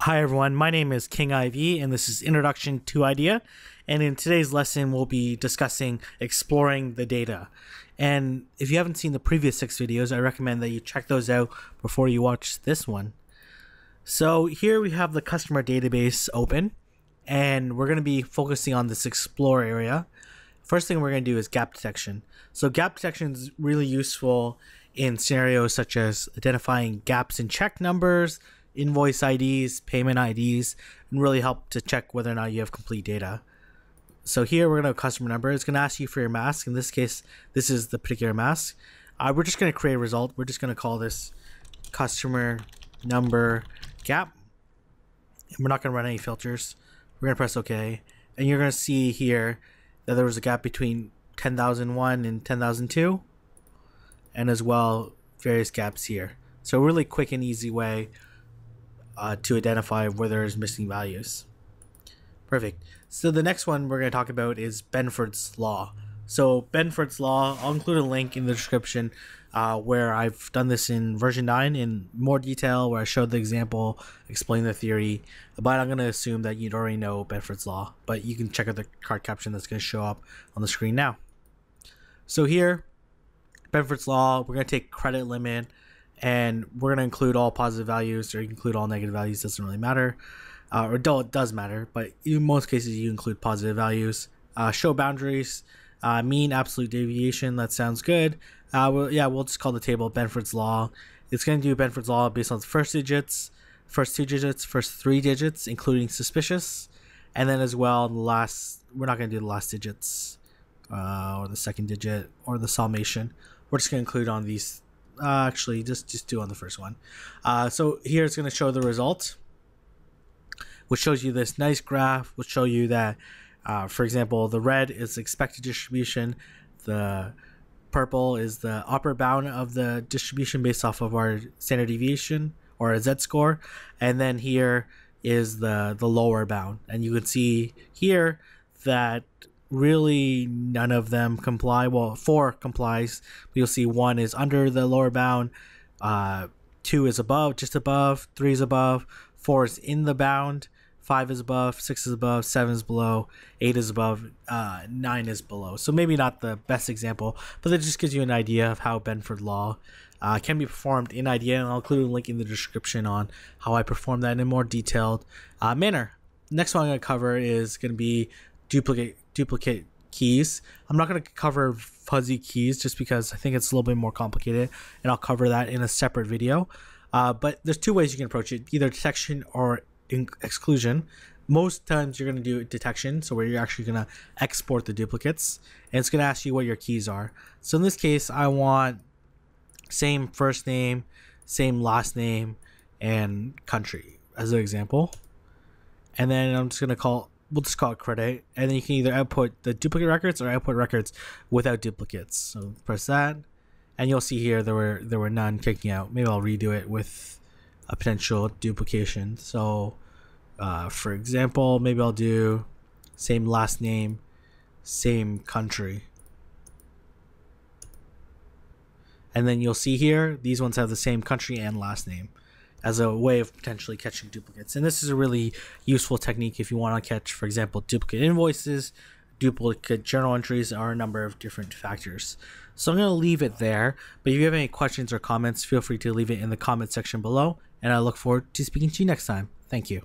Hi everyone, my name is King IV and this is Introduction to Idea, and in today's lesson we'll be discussing exploring the data. And if you haven't seen the previous 6 videos, I recommend that you check those out before you watch this one. So here we have the customer database open and we're going to be focusing on this explore area. First thing we're going to do is gap detection. So gap detection is really useful in scenarios such as identifying gaps in check numbers, invoice IDs, payment IDs, and really help to check whether or not you have complete data. So here we're going to have customer number. It's going to ask you for your mask. In this case, this is the particular mask. We're just going to create a result. We're just going to call this customer number gap. And we're not going to run any filters. We're going to press OK. And you're going to see here that there was a gap between 10,001 and 10,002. And as well, various gaps here. So a really quick and easy way to identify where there's missing values. Perfect. So the next one we're going to talk about is Benford's Law. So Benford's Law, I'll include a link in the description where I've done this in version 9 in more detail, where I showed the example, explained the theory, but I'm going to assume that you'd already know Benford's Law, but you can check out the card caption that's going to show up on the screen now. So here, Benford's Law, we're going to take credit limit, and we're going to include all positive values, or you can include all negative values, doesn't really matter. Or it does matter, but in most cases you include positive values. Show boundaries, mean, absolute deviation, that sounds good. We'll just call the table Benford's Law. It's going to do Benford's Law based on the first 2 digits, first 3 digits, including suspicious. And then as well, the last, we're not going to do the last digits, or the second digit, or the summation. We're just going to include on these. Actually, just do on the first one. So here it's going to show the result, which shows you this nice graph, which show you that, for example, the red is expected distribution, the purple is the upper bound of the distribution based off of our standard deviation or a z-score, and then here is the lower bound. And you can see here that really none of them comply. Well, 4 complies, but you'll see 1 is under the lower bound, 2 is above, just above, 3 is above, 4 is in the bound, 5 is above, 6 is above, 7 is below, 8 is above, 9 is below. So maybe not the best example, but that just gives you an idea of how Benford's Law can be performed in IDEA, and I'll include a link in the description on how I perform that in a more detailed manner. Next one I'm going to cover is going to be duplicate keys. I'm not going to cover fuzzy keys just because I think it's a little bit more complicated, and I'll cover that in a separate video. But there's 2 ways you can approach it, either detection or exclusion. Most times you're going to do detection, so where you're actually going to export the duplicates, and it's going to ask you what your keys are. So in this case, I want same first name, same last name, and country as an example. And then I'm just going to call, we'll just call it credit, and then you can either output the duplicate records or output records without duplicates. So press that, and you'll see here there were none kicking out. Maybe I'll redo it with a potential duplication. So for example, maybe I'll do same last name, same country. And then you'll see here these ones have the same country and last name, as a way of potentially catching duplicates. And this is a really useful technique if you want to catch, for example, duplicate invoices, duplicate journal entries, or a number of different factors. So I'm going to leave it there, but if you have any questions or comments, feel free to leave it in the comment section below, and I look forward to speaking to you next time. Thank you.